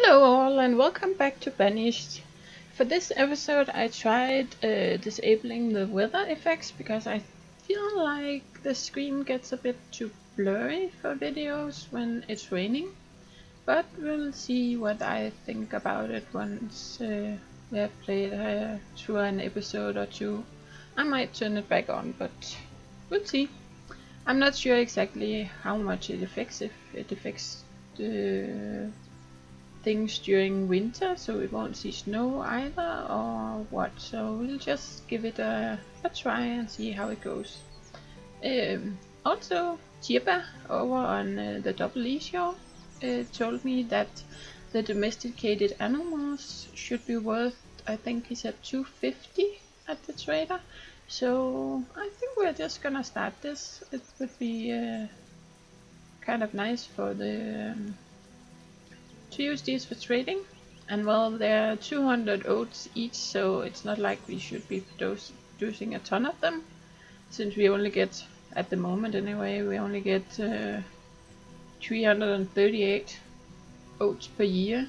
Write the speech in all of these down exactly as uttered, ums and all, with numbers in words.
Hello all and welcome back to Banished. For this episode I tried uh, disabling the weather effects because I feel like the screen gets a bit too blurry for videos when it's raining. But we'll see what I think about it once uh, we have played uh, through an episode or two. I might turn it back on, but we'll see. I'm not sure exactly how much it affects, if it affects the things during winter, so we won't see snow either, or what, so we'll just give it a, a try and see how it goes. Um, also, Chipper over on uh, the Double E show uh, told me that the domesticated animals should be worth, I think he said two fifty at the trader, so I think we're just gonna start this. It would be uh, kind of nice for the um, to use these for trading, and well, they're two hundred oats each, so it's not like we should be producing a ton of them, since we only get, at the moment anyway, we only get uh, three hundred thirty-eight oats per year.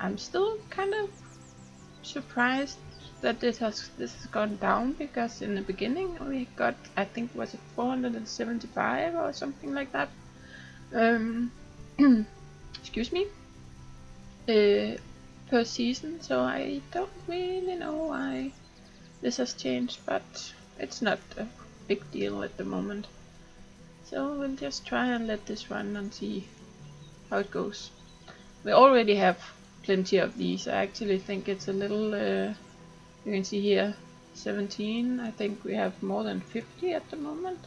I'm still kind of surprised that this has this has gone down, because in the beginning we got, I think, was it four hundred seventy-five or something like that. Um, excuse me, uh, per season, so I don't really know why this has changed, but it's not a big deal at the moment. So we'll just try and let this run and see how it goes. We already have plenty of these. I actually think it's a little, uh, you can see here, seventeen, I think we have more than fifty at the moment.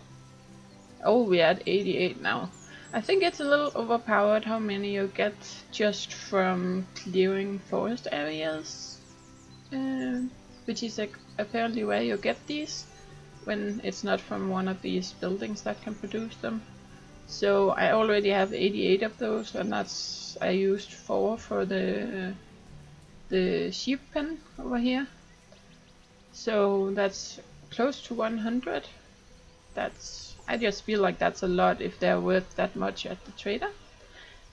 Oh, we're at eighty-eight now. I think it's a little overpowered how many you get just from clearing forest areas, uh, which is like apparently where you get these, when it's not from one of these buildings that can produce them. So I already have eighty-eight of those, and that's, I used four for the, uh, the sheep pen over here. So that's close to one hundred. That's, I just feel like that's a lot if they're worth that much at the trader,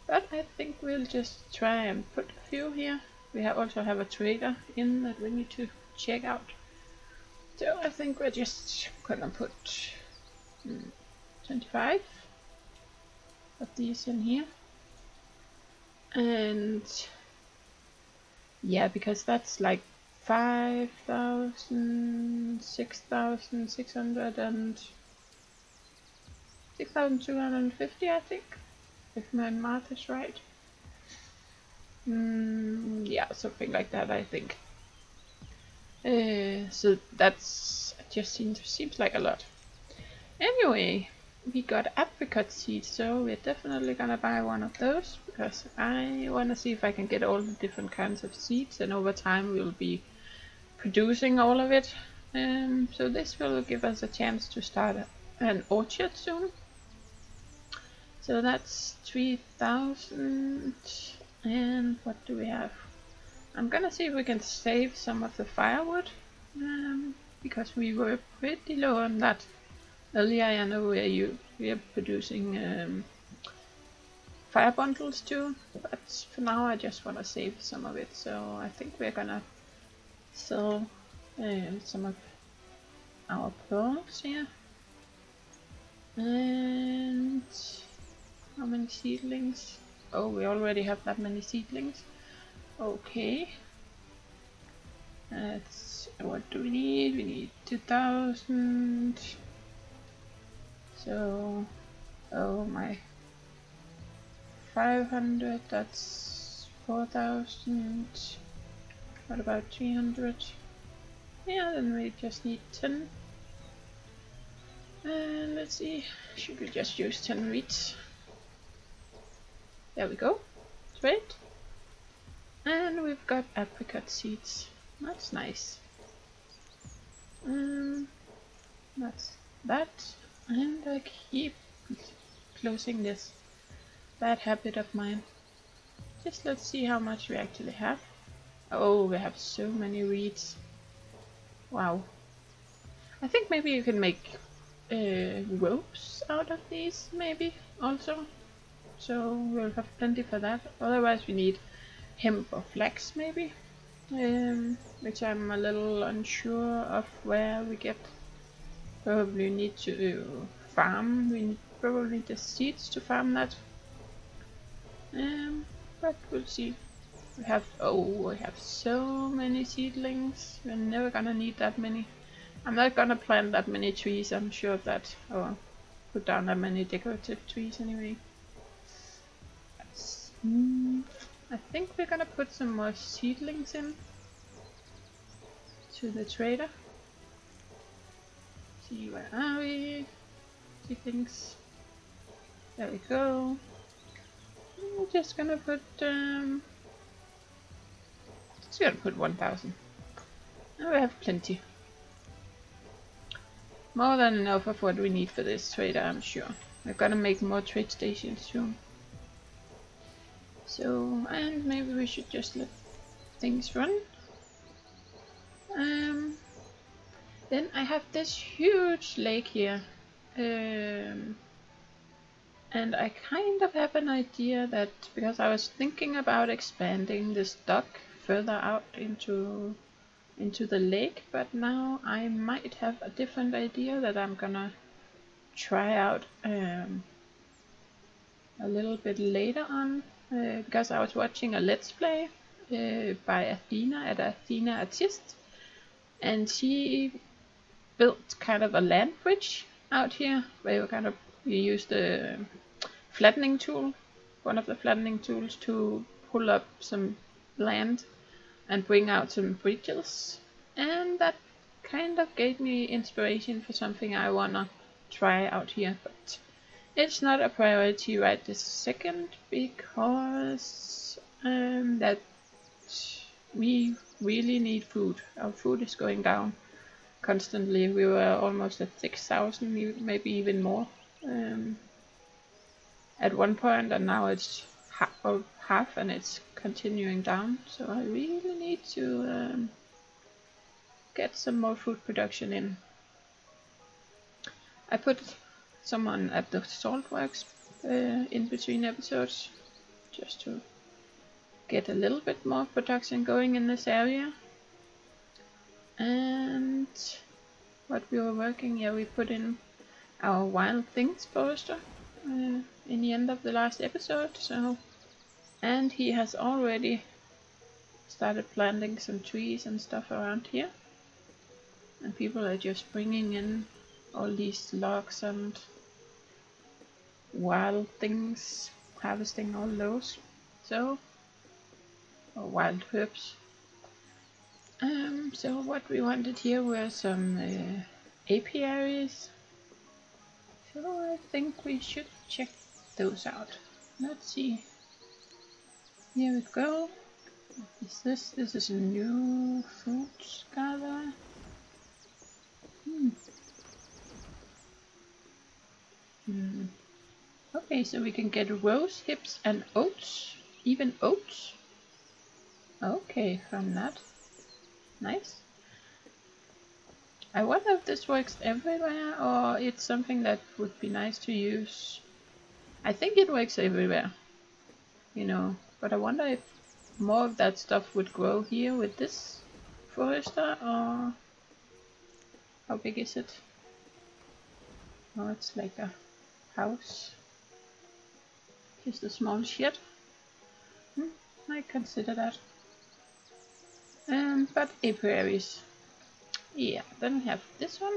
but I think we'll just try and put a few here. We have also have a trader in that we need to check out, so I think we're just gonna put mm, twenty-five of these in here, and yeah, because that's like five thousand, six thousand six hundred and six thousand two hundred fifty, I think, if my math is right. Mm, yeah, something like that, I think. Uh, so that's just seems, seems like a lot. Anyway, we got apricot seeds, so we're definitely gonna buy one of those, because I wanna see if I can get all the different kinds of seeds, and over time we'll be producing all of it. Um, so this will give us a chance to start an orchard soon. So that's three thousand, and what do we have? I'm gonna see if we can save some of the firewood, um, because we were pretty low on that earlier. I know we are, you, we are producing um, fire bundles too, but for now I just want to save some of it, so I think we're gonna sell um, some of our pearls here. And how many seedlings? Oh, we already have that many seedlings. Okay. That's, what do we need? We need two thousand. So, oh my. five hundred, that's four thousand. What about three hundred? Yeah, then we just need ten. And let's see, should we just use ten reeds? There we go, right? And we've got apricot seeds, that's nice. Um, that's that, and I keep closing this, bad habit of mine. Just let's see how much we actually have. Oh, we have so many reeds. Wow. I think maybe you can make Uh, ropes out of these, maybe, also, so we'll have plenty for that. Otherwise we need hemp or flax maybe, um, which I'm a little unsure of where we get. Probably need to uh, farm, we need probably the seeds to farm that, um, but we'll see. We have, oh, we have so many seedlings, we're never gonna need that many. I'm not gonna plant that many trees, I'm sure of that, or put down that many decorative trees anyway. That's, mm, I think we're gonna put some more seedlings in to the trader. See, where are we? See things. There we go. I'm just gonna put um just gonna put one thousand. Now we have plenty. More than enough of what we need for this trader, I'm sure. We're gonna make more trade stations soon. So, and maybe we should just let things run. Um, then I have this huge lake here, um, and I kind of have an idea that, because I was thinking about expanding this dock further out into into the lake, but now I might have a different idea that I'm gonna try out um, a little bit later on. Uh, because I was watching a Let's Play uh, by Athena at Athena Artist, and she built kind of a land bridge out here where you kind of you use the flattening tool, one of the flattening tools, to pull up some land and bring out some bridges, and that kind of gave me inspiration for something I wanna try out here, but it's not a priority right this second, because um, that we really need food. Our food is going down constantly. We were almost at six thousand, maybe even more um, at one point, and now it's half, or half, and it's continuing down. So I really need to um, get some more food production in. I put someone at the saltworks uh, in between episodes, just to get a little bit more production going in this area. And what we were working here, we put in our wild things forester uh, in the end of the last episode. So, and he has already started planting some trees and stuff around here, and people are just bringing in all these logs and wild things, harvesting all those, so, or wild herbs. Um, so what we wanted here were some uh, apiaries, so I think we should check those out. Let's see, here we go. What is this? This is a new fruits gatherer. Hmm. Hmm. Okay, so we can get rose, hips and oats, even oats. Okay, from that. Nice. I wonder if this works everywhere, or it's something that would be nice to use. I think it works everywhere, you know, but I wonder if more of that stuff would grow here with this forester, or how big is it? Oh, it's like a house. Just a small shed. Hmm, I consider that. Um, but apiaries. Yeah, then we have this one.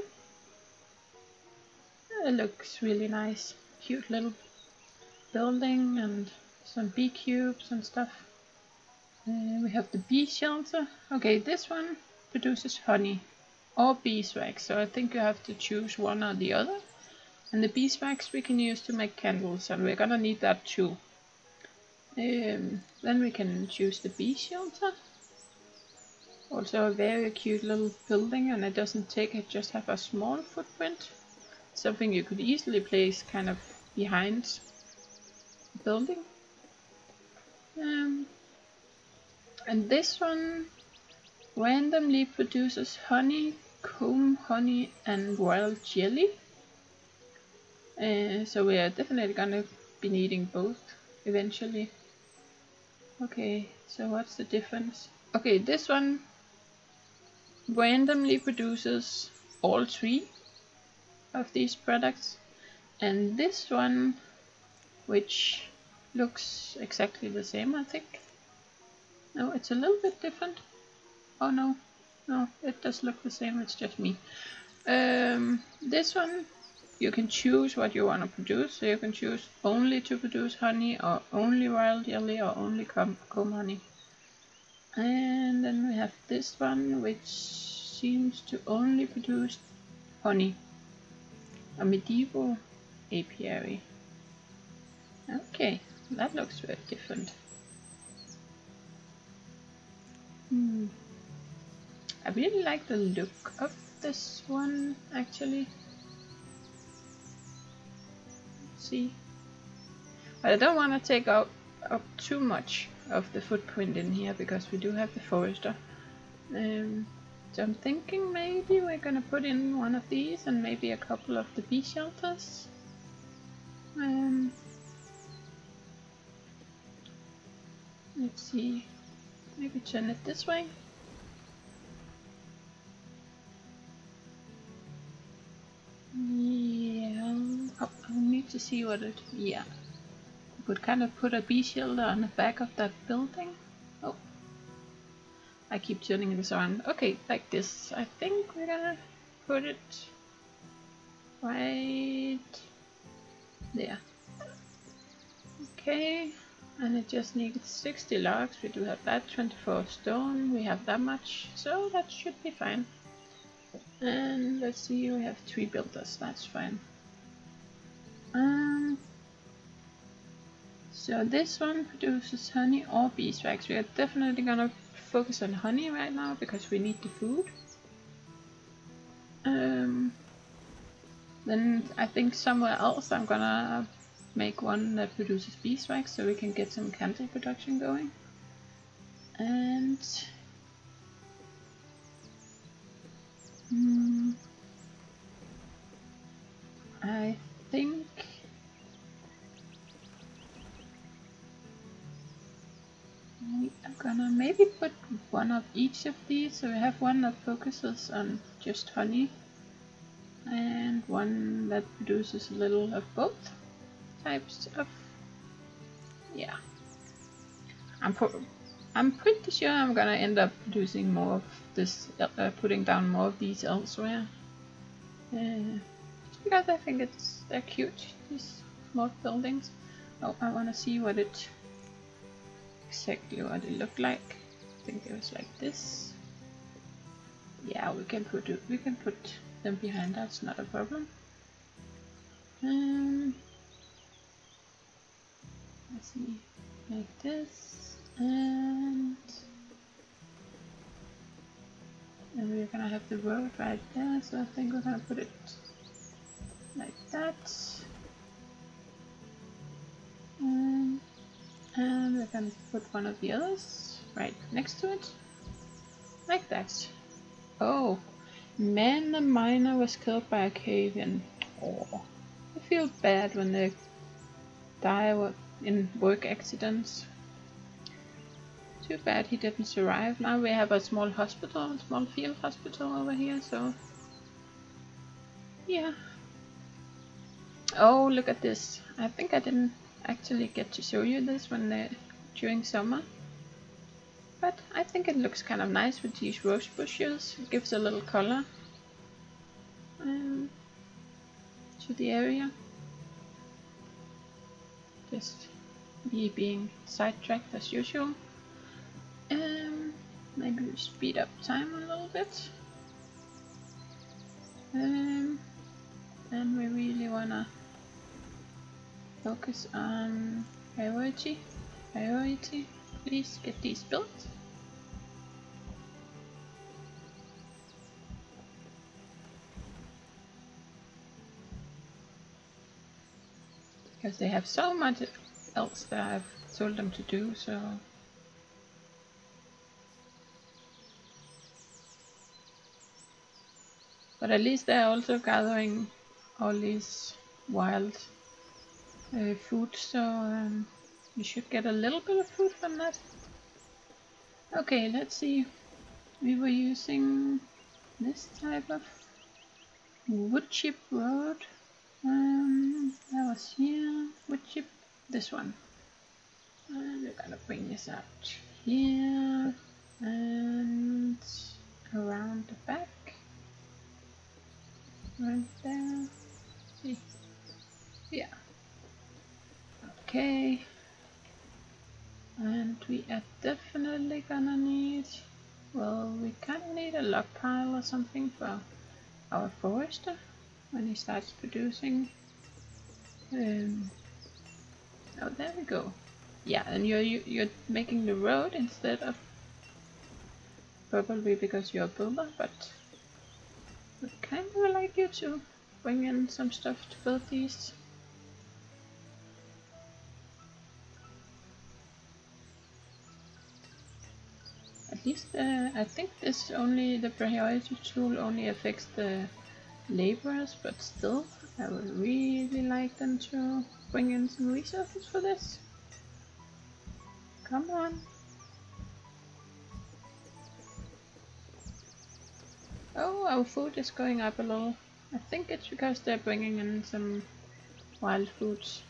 It looks really nice. Cute little building and some bee cubes and stuff. Uh, we have the bee shelter. Okay, this one produces honey or beeswax, so I think you have to choose one or the other. And the beeswax we can use to make candles, and we're gonna need that too. Um, then we can choose the bee shelter. Also a very cute little building, and it doesn't take, it just have a small footprint. Something you could easily place kind of behind the building. Um, and this one randomly produces honey, comb honey and royal jelly. Uh, so we are definitely gonna be needing both eventually. Okay, so what's the difference? Okay, this one randomly produces all three of these products, and this one, which looks exactly the same, I think. No, it's a little bit different. Oh no, no, it does look the same, it's just me. Um, this one, you can choose what you want to produce, so you can choose only to produce honey, or only wild jelly, or only comb, comb honey. And then we have this one, which seems to only produce honey. A medieval apiary. Okay, that looks very different. Hmm. I really like the look of this one, actually. Let's see. But I don't want to take out up too much of the footprint in here, because we do have the forester. Um, so I'm thinking maybe we're gonna put in one of these and maybe a couple of the bee shelters. Um, let's see, maybe turn it this way. Yeah, oh, I need to see what it, yeah. Would kind of put a bee shelter on the back of that building. Oh, I keep turning this around. Okay, like this. I think we're gonna put it right there. Okay, and it just needs sixty logs. We do have that, twenty-four stone. We have that much, so that should be fine. And let's see, we have three builders. That's fine. Um. So this one produces honey or beeswax. We are definitely gonna focus on honey right now because we need the food. Um, then I think somewhere else I'm gonna make one that produces beeswax so we can get some candle production going. And um, I think I'm gonna maybe put one of each of these, so we have one that focuses on just honey and one that produces a little of both types of, yeah. I'm, I'm pretty sure I'm gonna end up producing more of this, uh, putting down more of these elsewhere, uh, because I think it's, they're cute, these small buildings. Oh, I wanna see what it exactly what it looked like. I think it was like this. Yeah, we can put it, we can put them behind us. Not a problem. Um, let's see, like this, and and we're gonna have the road right there. So I think we're gonna put it like that. Um, And we're going to put one of the others right next to it, like that. Oh, man, the miner was killed by a cave-in. Oh, I feel bad when they die in work accidents. Too bad he didn't survive. Now we have a small hospital, a small field hospital over here, so yeah. Oh, look at this. I think I didn't actually get to show you this when uh, during summer, but I think it looks kind of nice with these rose bushes. It gives a little color um, to the area. Just me being sidetracked as usual. Um, maybe we speed up time a little bit. Um, and we really wanna focus on priority, priority, please get these built. Because they have so much else that I've told them to do, so. But at least they're also gathering all these wild Uh, food, so um, We should get a little bit of food from that. Okay, let's see. We were using this type of wood chip wood. Um, that was here. Wood chip, this one. And we're gonna bring this out here and around the back. Right there. See? Yeah. Okay. And we are definitely gonna need, well, we kind of need a log pile or something for our forester when he starts producing. Um, oh, there we go. Yeah, and you're, you're making the road instead of, probably because you're a builder, but I kind of like you to bring in some stuff to build these. At least uh, I think this only, the priority tool only affects the laborers, but still I would really like them to bring in some resources for this. Come on. Oh, our food is going up a little. I think it's because they're bringing in some wild foods.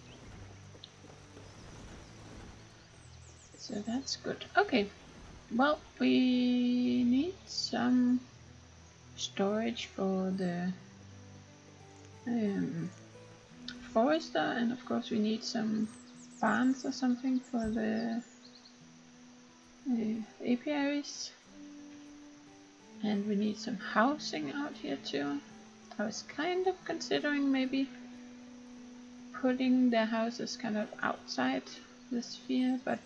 So that's good. Okay. Well, we need some storage for the um, forester, and of course we need some barns or something for the uh, apiaries, and we need some housing out here too. I was kind of considering maybe putting the houses kind of outside the sphere, but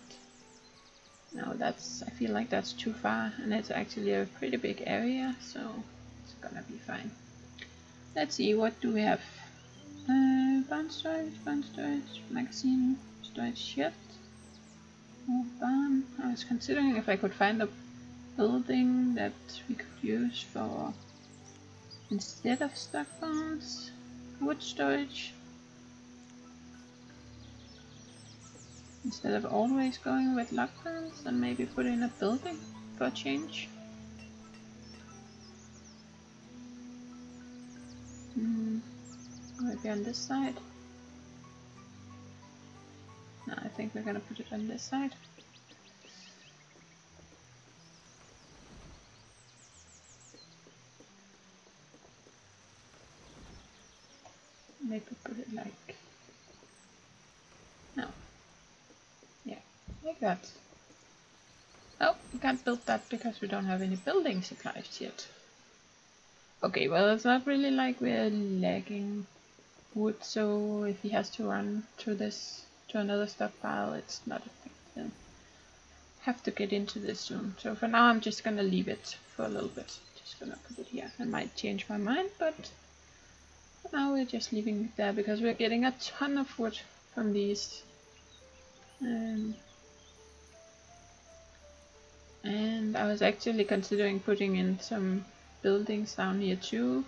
no, that's, I feel like that's too far, and it's actually a pretty big area, so it's gonna be fine. Let's see, what do we have? Uh, barn storage, barn storage, magazine, storage shed, more barn. I was considering if I could find a building that we could use for, instead of stock barns, wood storage. Instead of always going with log piles, and maybe put in a building for a change. Mm, maybe on this side. No, I think we're gonna put it on this side. Maybe put it like... no. Like that. Oh, we can't build that because we don't have any building supplies yet. Okay, well, it's not really like we're lagging wood, so if he has to run to this, to another stockpile, it's not affected. Have to get into this soon. So for now, I'm just gonna leave it for a little bit. Just gonna put it here. I might change my mind, but for now we're just leaving it there because we're getting a ton of wood from these. Um, And I was actually considering putting in some buildings down here too,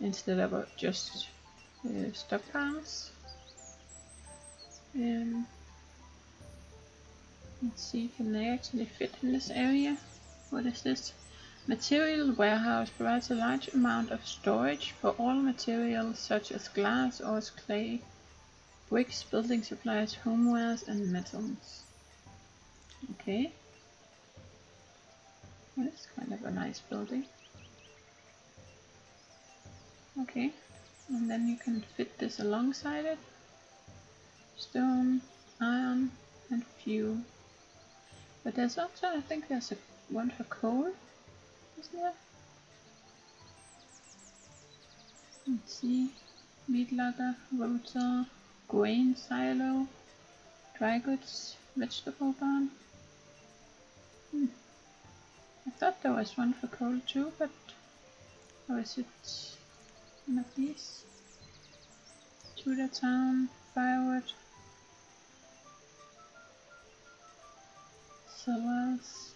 instead of just uh, stockpiles. Um, let's see, can they actually fit in this area? What is this? Material warehouse provides a large amount of storage for all materials such as glass, or clay, bricks, building supplies, homewares, and metals. Okay. Well, it's kind of a nice building. Okay, and then you can fit this alongside it. Stone, iron, and fuel. But there's also, I think there's a one for coal, isn't there? Let's see. Meat lager, rotor, grain silo, dry goods, vegetable barn. Hmm. I thought there was one for coal too, but or is it one of these? Tudor Town, firewood, cellars,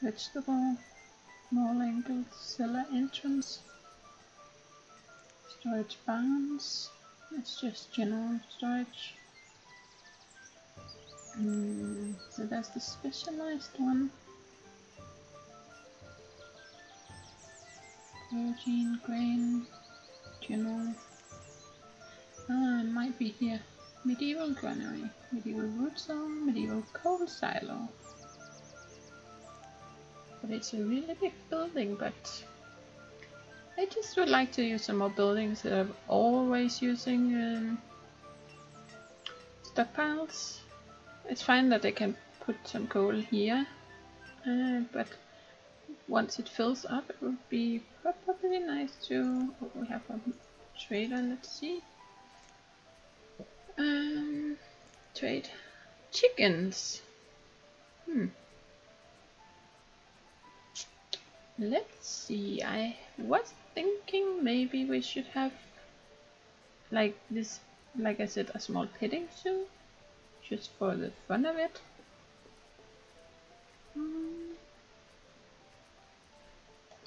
vegetable, small angled cellar entrance, storage barns. It's just general storage. Mm, so that's the specialized one. Protein, grain, general. Ah, it might be here. Medieval granary, medieval wood zone, medieval coal silo. But it's a really big building, but I just would like to use some more buildings that I'm always using um, stockpiles. It's fine that I can put some coal here, uh, but once it fills up, it would be probably nice to... Oh, we have a trader, let's see. Um, trade chickens. Hmm. Let's see, I was thinking maybe we should have like this, like I said, a small petting zoo, just for the fun of it. Mm.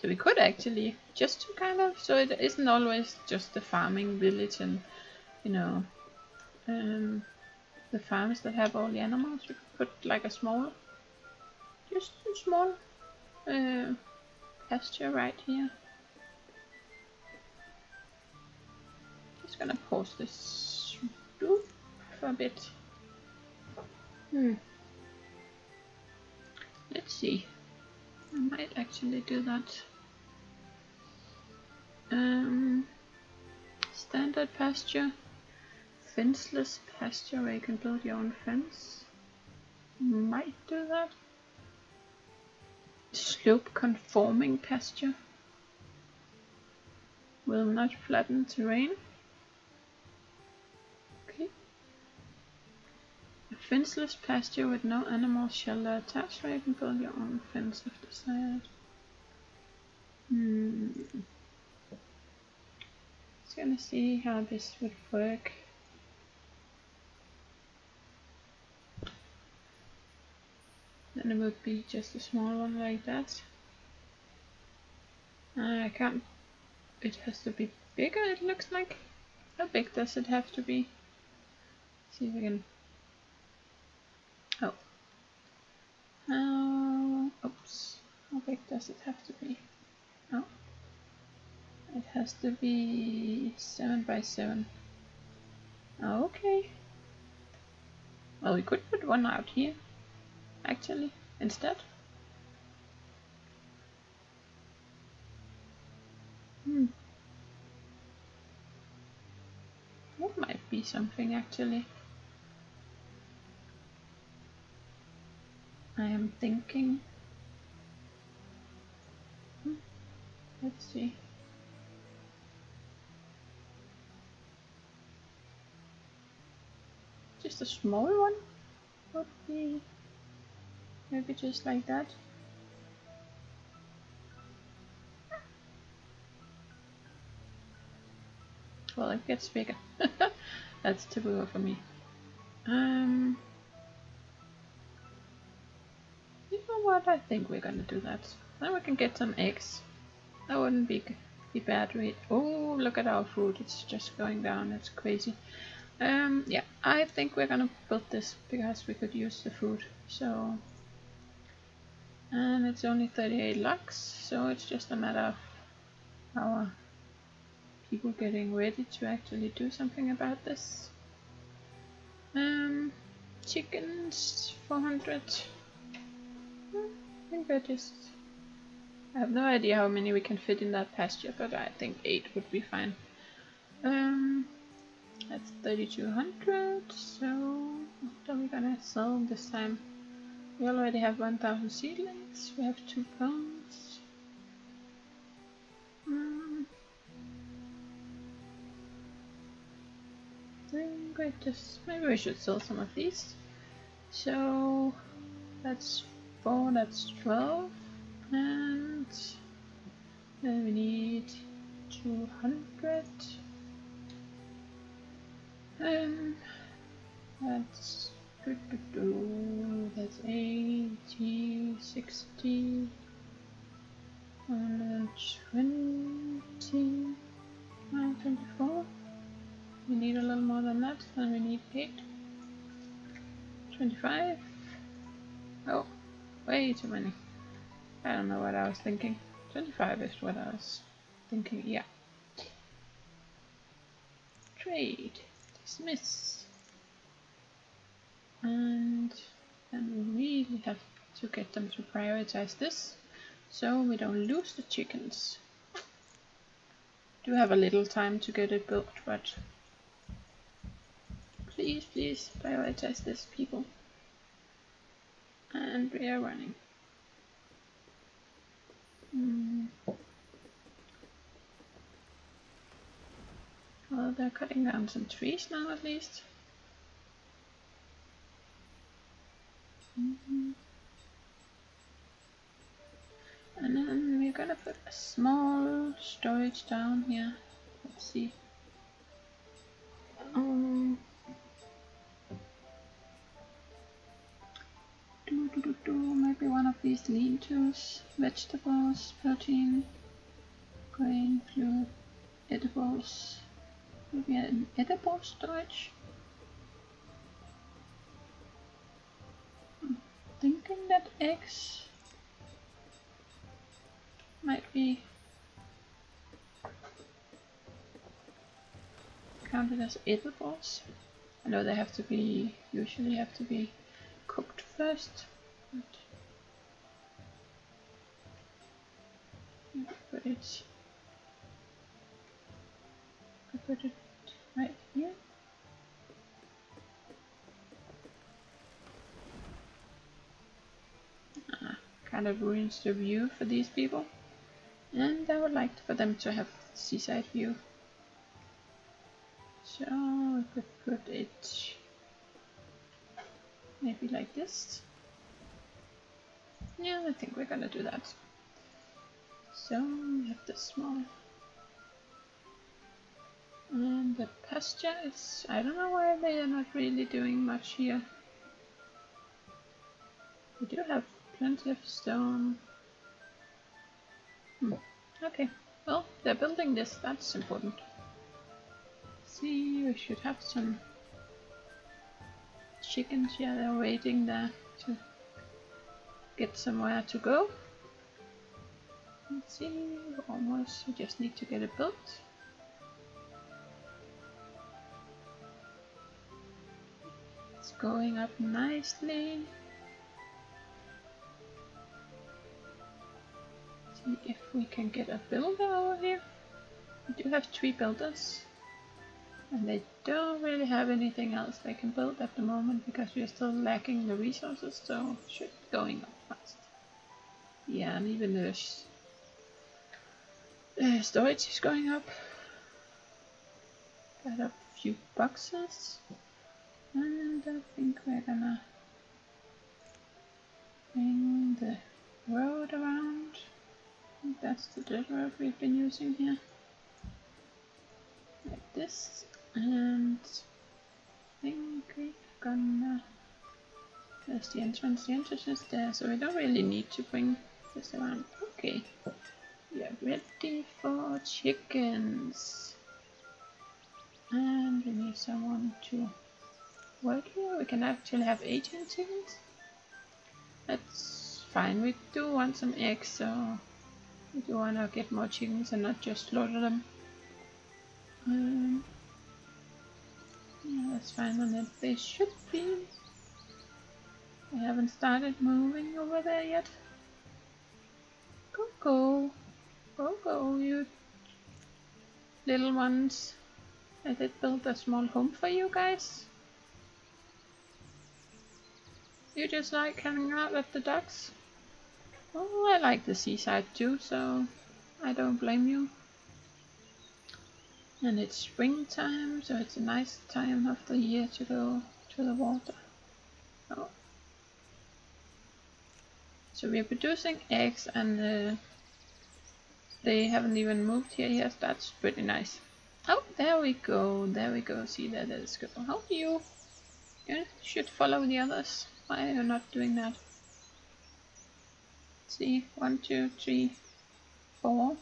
So we could actually, just to kind of, so it isn't always just the farming village and, you know, um, the farms that have all the animals. We could put like a small, just a small, uh, pasture right here. Just gonna pause this loop for a bit. Hmm. Let's see. I might actually do that. Um, standard pasture, fenceless pasture where you can build your own fence. Might do that. Slope conforming pasture, will not flatten terrain. Okay. A fenceless pasture with no animal shelter attached where you can build your own fence if desired. Hmm. Just gonna see how this would work. Then it would be just a small one like that. Uh, I can't... It has to be bigger, it looks like. How big does it have to be? Let's see if we can... Oh. How... Oops. How big does it have to be? Oh. It has to be seven by seven. Okay. Well, we could put one out here. Actually, instead. Hmm. That might be something actually. I am thinking. Hmm. Let's see. Just a small one would be. Maybe just like that. Well, it gets bigger. That's typical for me. Um, you know what? I think we're gonna do that. Then we can get some eggs. That wouldn't be be bad. We oh, look at our food. It's just going down. It's crazy. Um, yeah, I think we're gonna build this because we could use the food. So. And it's only thirty-eight lux, so it's just a matter of our people getting ready to actually do something about this. Um, chickens, four hundred. I think I just... I have no idea how many we can fit in that pasture, but I think eight would be fine. Um, that's thirty-two hundred, so what are we gonna sell this time? We already have one thousand seedlings, we have two bones. Mm. I think I just, maybe we should sell some of these. So that's four, that's twelve, and then we need two hundred. Um, that's that's eighty, sixty, and twenty, and twenty-four. We need a little more than that, and we need eight, twenty-five, five? Oh, way too many. I don't know what I was thinking. twenty-five is what I was thinking, yeah. Trade. Dismiss. And then we really have to get them to prioritize this, so we don't lose the chickens. Do have a little time to get it built, but please, please prioritize this, people. And we are running. Mm. Well, they're cutting down some trees now, at least. Mm-hmm. And then we're gonna put a small storage down here. Let's see. Um, do, do, do, do. Maybe one of these lean-tos, vegetables, protein, grain, fluid, edibles. Maybe an edible storage. I'm thinking that eggs might be counted as edibles. I know they have to be, usually have to be cooked first. But, but it's, I put it right here. Ah, kind of ruins the view for these people. And I would like for them to have seaside view. So we could put it maybe like this. Yeah, I think we're gonna do that. So we have this small. And the pasture is, I don't know why they are not really doing much here. We do have plenty of stone. Hmm. Okay, well, they're building this, that's important. See, we should have some chickens here, they're waiting there to get somewhere to go. Let's see, almost, we just need to get it built. It's going up nicely. If we can get a builder over here. We do have three builders and they don't really have anything else they can build at the moment because we are still lacking the resources, so it should be going up fast. Yeah, and even the uh, storage is going up. Got a few boxes and I think we're gonna bring the road around. That's the dirt road we've been using here, like this, and I think we're gonna, there's the entrance, the entrance is there, so we don't really need to bring this around. Okay, we are ready for chickens, and we need someone to work here. We can actually have eighteen chickens, that's fine. We do want some eggs, so we do want to get more chickens and not just slaughter them. Um, yeah, that's fine on it. They should be. They haven't started moving over there yet. Go, go. Go, go, you little ones. I did build a small home for you guys. You just like hanging out with the ducks? Oh, I like the seaside too, so I don't blame you. And it's springtime, so it's a nice time of the year to go to the water. Oh. So we're producing eggs and uh, they haven't even moved here yet, that's pretty nice. Oh, there we go, there we go, see that is good. How do you? You should follow the others, why are you not doing that? See, one, two, three, four,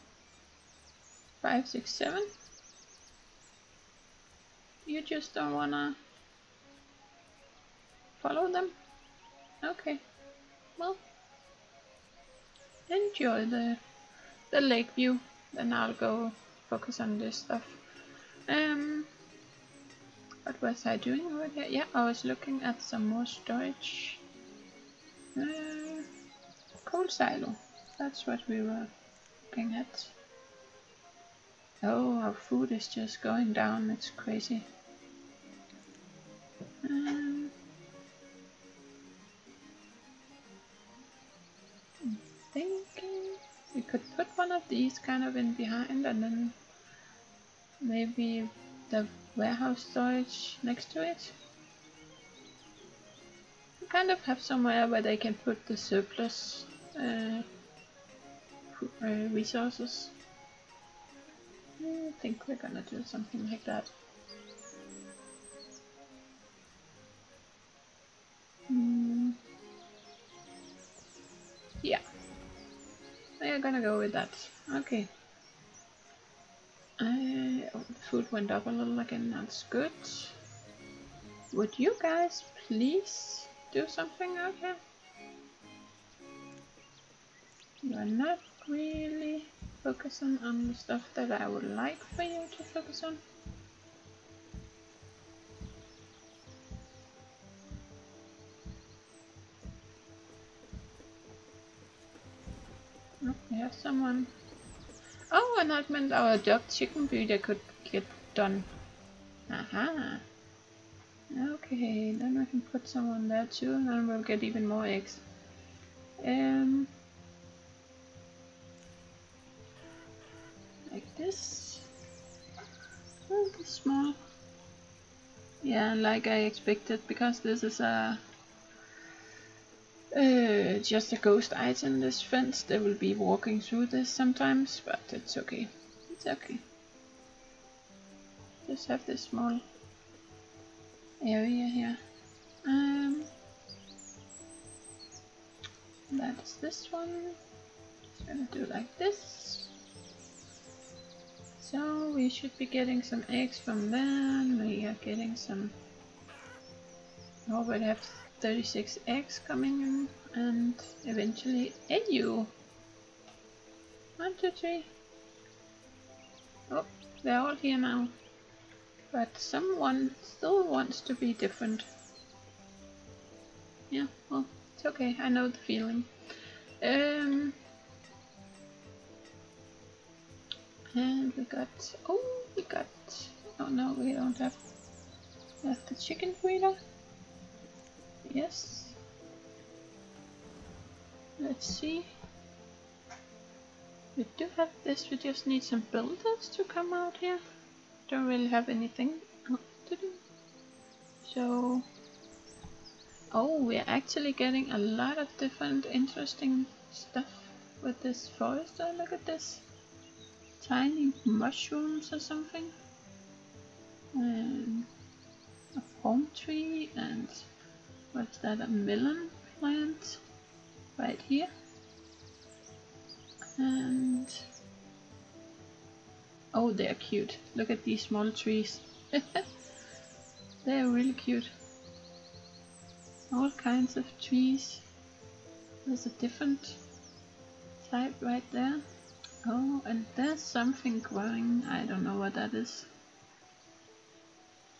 five, six, seven. You just don't wanna follow them. Okay. Well, enjoy the the lake view. Then I'll go focus on this stuff. Um, what was I doing over here? Yeah, I was looking at some more storage. Uh, coal silo. That's what we were looking at. Oh, our food is just going down. It's crazy. Um, I'm thinking we could put one of these kind of in behind, and then maybe the warehouse storage next to it. We kind of have somewhere where they can put the surplus uh, resources. I think we're gonna do something like that. Mm. Yeah, we're gonna go with that. Okay. I, oh, the food went up a little again. That's good. Would you guys please do something out here? You're not really focusing on the stuff that I would like for you to focus on. Oh, we have someone. Oh, and that meant our adopt chicken breeder could get done. Aha. Okay, then I can put someone there too, and then we'll get even more eggs. Um. Like this. Oh, this small. Yeah, like I expected, because this is a uh, just a ghost item, this fence. They will be walking through this sometimes, but it's okay. It's okay. Just have this small area here. Um, that's this one. Just gonna do like this. So we should be getting some eggs from them. We are getting some. Oh, we'll have thirty-six eggs coming in, and eventually a you. One, two, three. Oh, they're all here now. But someone still wants to be different. Yeah, well, it's okay. I know the feeling. Um. And we got, oh, we got, oh no, we don't have, we have the chicken breeder. Yes. Let's see. We do have this, we just need some builders to come out here. Don't really have anything to do. So, oh, we're actually getting a lot of different interesting stuff with this forest. Oh, look at this. Tiny mushrooms or something, and a palm tree, and what's that, a melon plant right here, and oh, they're cute. Look at these small trees. They're really cute. All kinds of trees. There's a different type right there. Oh, and there's something growing. I don't know what that is.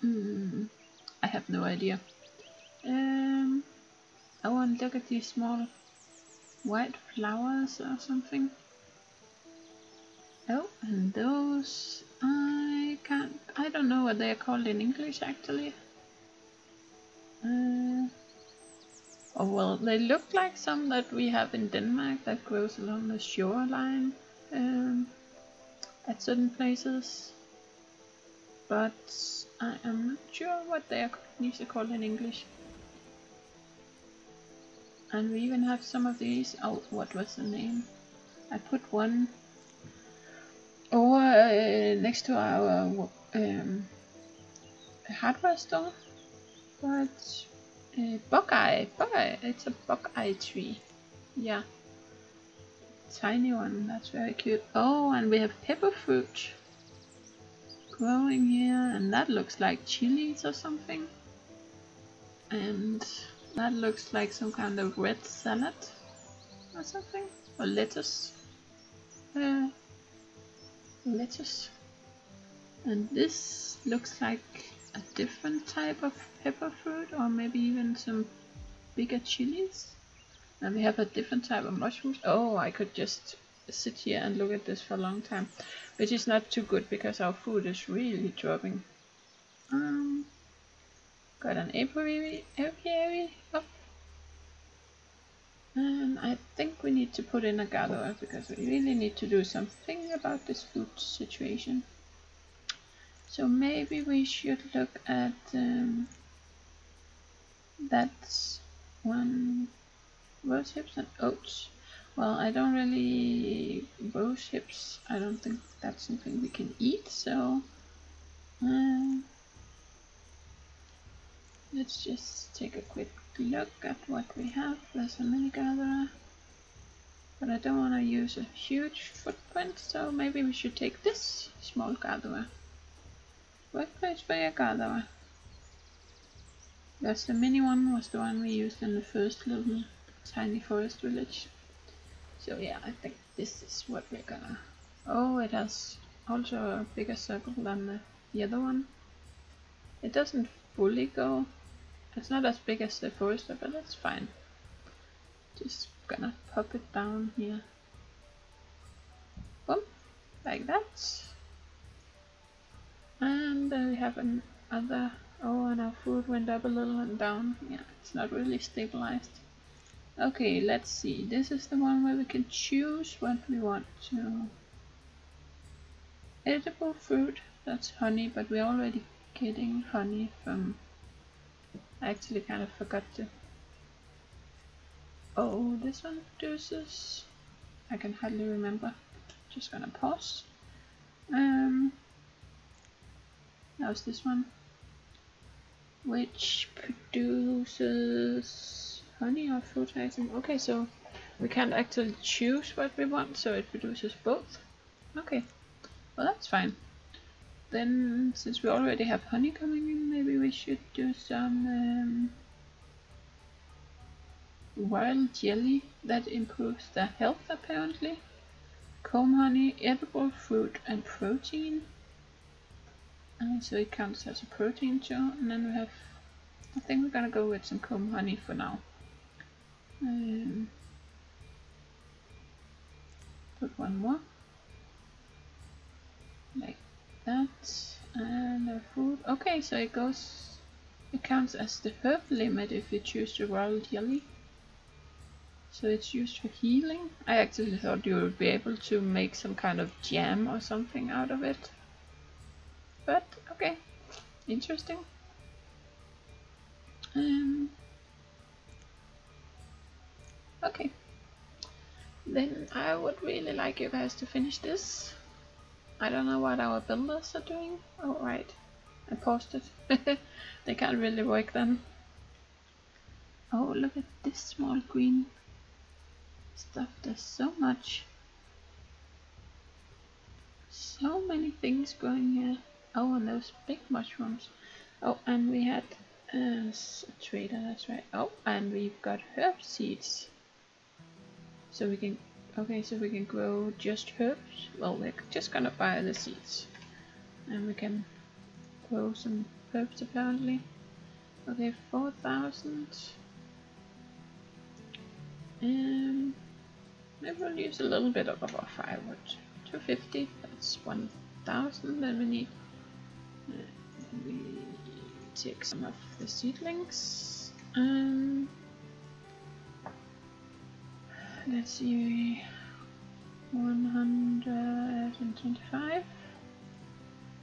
Mm, I have no idea. Um, oh, and look at these small white flowers or something. Oh, and those, I can't, I don't know what they're called in English actually. Uh, oh well, they look like some that we have in Denmark that grows along the shoreline. Um, at certain places, but I am not sure what they are usually called in English. And we even have some of these. Oh, what was the name? I put one over uh, next to our um, hardware store, but uh, buckeye, buckeye. It's a buckeye tree. Yeah. Tiny one, that's very cute. Oh, and we have pepper fruit growing here, and that looks like chilies or something. And That looks like some kind of red salad or something, or lettuce. Uh, lettuce. And this looks like a different type of pepper fruit, or maybe even some bigger chilies. And we have a different type of mushrooms. Oh, I could just sit here and look at this for a long time, which is not too good because our food is really dropping. Um, got an apiary, apiary up. And I think we need to put in a gardener because we really need to do something about this food situation. So maybe we should look at um, that one, rose hips and oats. Well, I don't really, rose hips, I don't think that's something we can eat, so uh, let's just take a quick look at what we have. There's a mini gatherer, but I don't want to use a huge footprint, so maybe we should take this small gatherer. Workplace by a gatherer. That's the mini one, was the one we used in the first little tiny forest village. So yeah, I think this is what we're gonna... Oh, it has also a bigger circle than the, the other one. It doesn't fully go. It's not as big as the forester, but that's fine. Just gonna pop it down here. Boom, like that. And uh, we have another, oh, and our food went up a little and down. Yeah, it's not really stabilized. Okay, let's see. This is the one where we can choose what we want to. Edible fruit, that's honey, but we're already getting honey from... I actually kind of forgot to... Oh, this one produces... I can hardly remember. Just gonna pause. Um... How's this one, which produces honey or fruit item? Okay, so we can't actually choose what we want, so it produces both. Okay, well that's fine. Then since we already have honey coming in, maybe we should do some um, wild jelly that improves the health apparently. Comb honey, edible fruit and protein. Uh, so it counts as a protein too, and then we have, I think we're gonna go with some comb honey for now. Um, put one more, like that, and the food, okay, so it goes, it counts as the herb limit if you choose the wild jelly. So it's used for healing. I actually thought you would be able to make some kind of jam or something out of it. But okay, interesting. Um, okay, then I would really like you guys to finish this. I don't know what our builders are doing. Oh right, I paused it. They can't really work then. Oh, look at this small green stuff. There's so much, so many things going here. Oh, and those big mushrooms. Oh, and we had uh, a trader, that's right. Oh, and we've got herb seeds. So we can, okay, so we can grow just herbs. Well, we're just gonna buy the seeds. And we can grow some herbs apparently. Okay, four thousand. Um, maybe we'll use a little bit of our firewood. two fifty, that's one thousand, then we need... Uh, we take some of the seedlings. Um, let's see, one hundred twenty-five,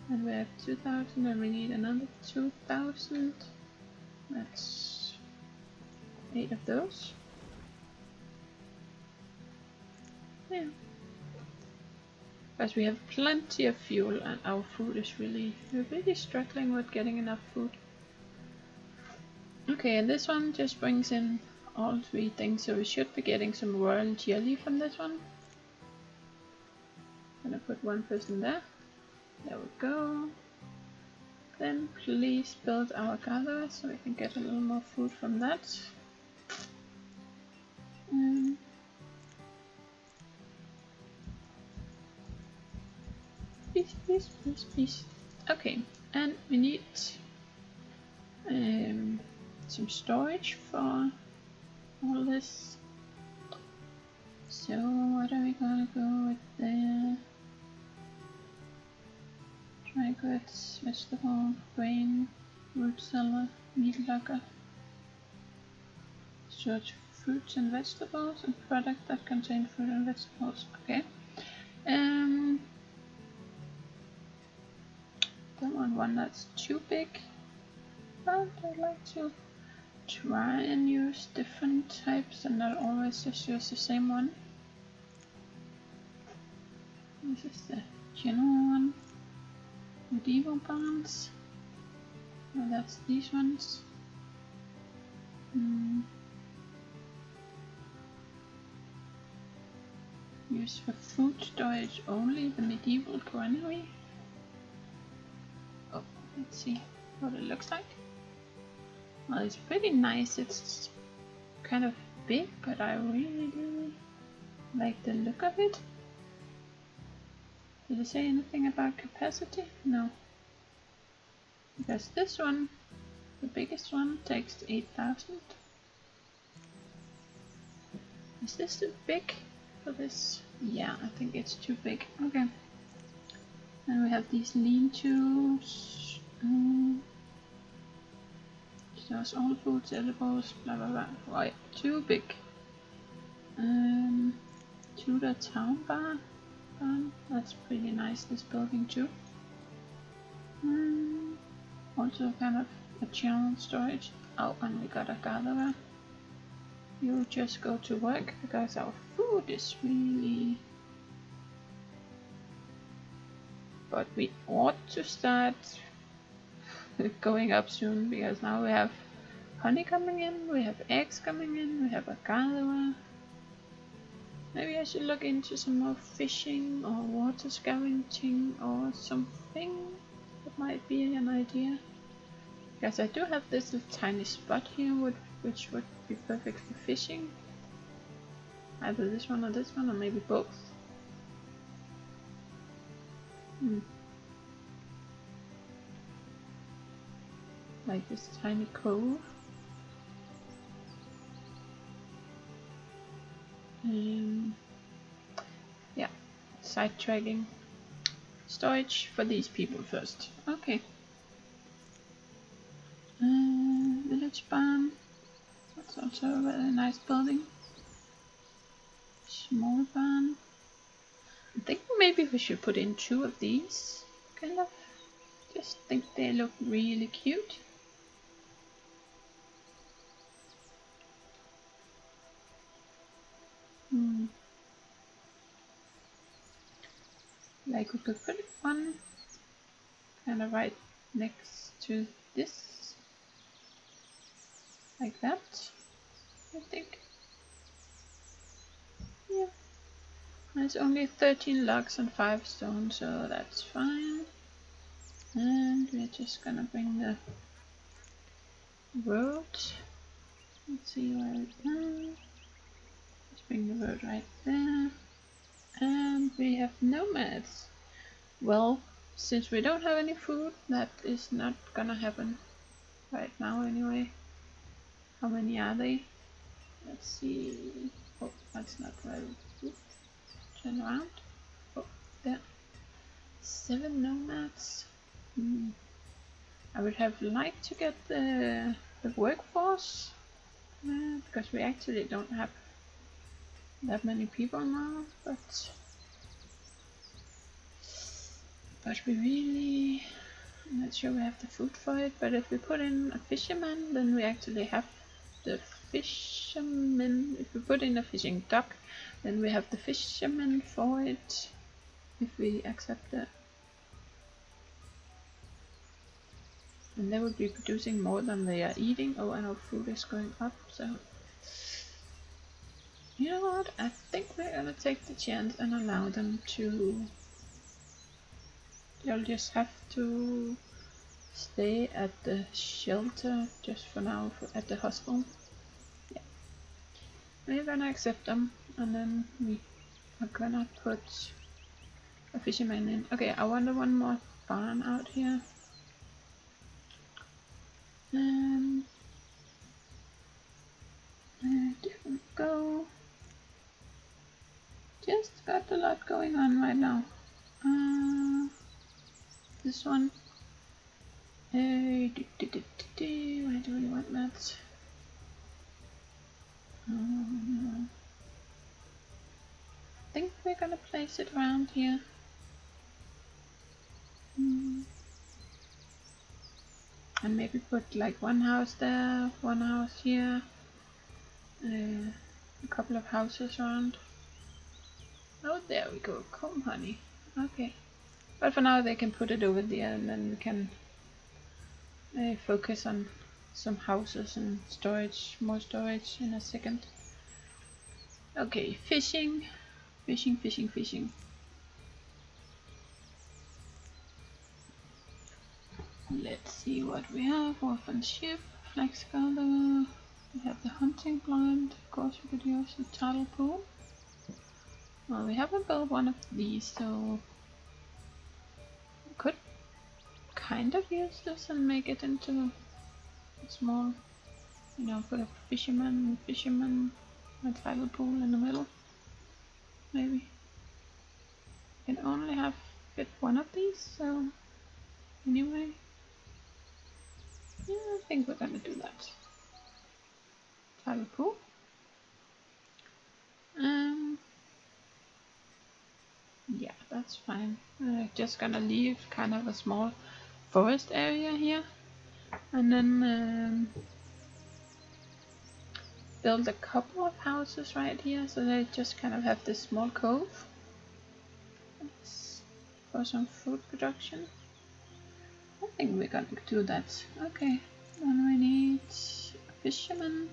and we have two thousand, and we need another two thousand. That's eight of those. Yeah, because we have plenty of fuel and our food is really, we're really struggling with getting enough food. Okay, and this one just brings in all three things, so we should be getting some royal jelly from this one. I'm gonna put one person there. There we go. Then please build our gatherer so we can get a little more food from that. piece, piece, piece, piece. Okay, and we need um, some storage for all this. So what are we gonna go with there? Dry goods, vegetable, grain, root cellar, meat locker. Search fruits and vegetables and products that contain fruit and vegetables. Okay. Um, don't want one that's too big, but I'd like to try and use different types and not always just use the same one. This is the general one. Medieval barns. Oh, that's these ones. Mm. Use for food storage only the medieval granary. Oh, let's see what it looks like. Well, it's pretty nice. It's kind of big, but I really, really like the look of it. Did it say anything about capacity? No. Because this one, the biggest one, takes eight thousand. Is this too big for this? Yeah, I think it's too big. Okay. And we have these lean-tos. Um, There's all foods, edibles, blah blah blah. Right, too big. Um, Tudor Town Bar. Um, that's pretty nice, this building too. Um, also kind of a general storage. Oh, and we got a gatherer. You just go to work because our food is really... But we ought to start going up soon, because now we have honey coming in, we have eggs coming in, we have a gatherer. Maybe I should look into some more fishing or water scavenging or something. That might be an idea, because I do have this little tiny spot here would, which would be perfect for fishing. Either this one or this one, or maybe both. Hmm. Like this tiny cove. Um, yeah, sidetracking. Storage for these people first. Okay. Uh, village barn. That's also a very nice building. Small barn. I think maybe we should put in two of these. Kind of. Just think they look really cute. Hmm. Like we could put one kind of right next to this, like that, I think. Yeah. There's only thirteen logs and five stone, so that's fine. And we're just gonna bring the road. Let's see where we are. Bring the road right there, and we have nomads. Well, since we don't have any food, that is not gonna happen right now anyway. How many are they? Let's see. Oh, that's not right. Turn around. Oh, there. Seven nomads. Hmm. I would have liked to get the the workforce uh, because we actually don't have that many people now, but but we really, I'm not sure we have the food for it. But if we put in a fisherman, then we actually have the fisherman. If we put in a fishing dock, then we have the fisherman for it. If we accept that, and they would be producing more than they are eating. Oh, and our food is going up, so. You know what, I think we're gonna take the chance and allow them to... They'll just have to stay at the shelter just for now, for at the hostel. Yeah. We're gonna accept them, and then we are gonna put A fisherman in. Okay, I wonder one more farm out here. Um, uh, different go. Just got a lot going on right now. Uh, this one. Hey, uh, why do we want that? Oh, no. I think we're gonna place it around here. Mm. And maybe put like one house there, one house here, uh, a couple of houses around. Oh, there we go, comb honey. Okay. But for now they can put it over there and then we can uh, focus on some houses and storage, more storage in a second. Okay, fishing, fishing, fishing, fishing. Let's see what we have. Orphan ship, flax gather. We have the hunting blind. Of course, we could use the tidal pool. Well, we haven't built one of these, so we could kind of use this and make it into a small, you know, put a fisherman, fisherman, a tidal pool in the middle. Maybe. We can only have fit one of these, so anyway. Yeah, I think we're gonna do that. Tidal pool. Um. Yeah, that's fine. I'm just gonna leave kind of a small forest area here and then um, build a couple of houses right here so they just kind of have this small cove for some food production. I think we're gonna do that. Okay, then we need a fisherman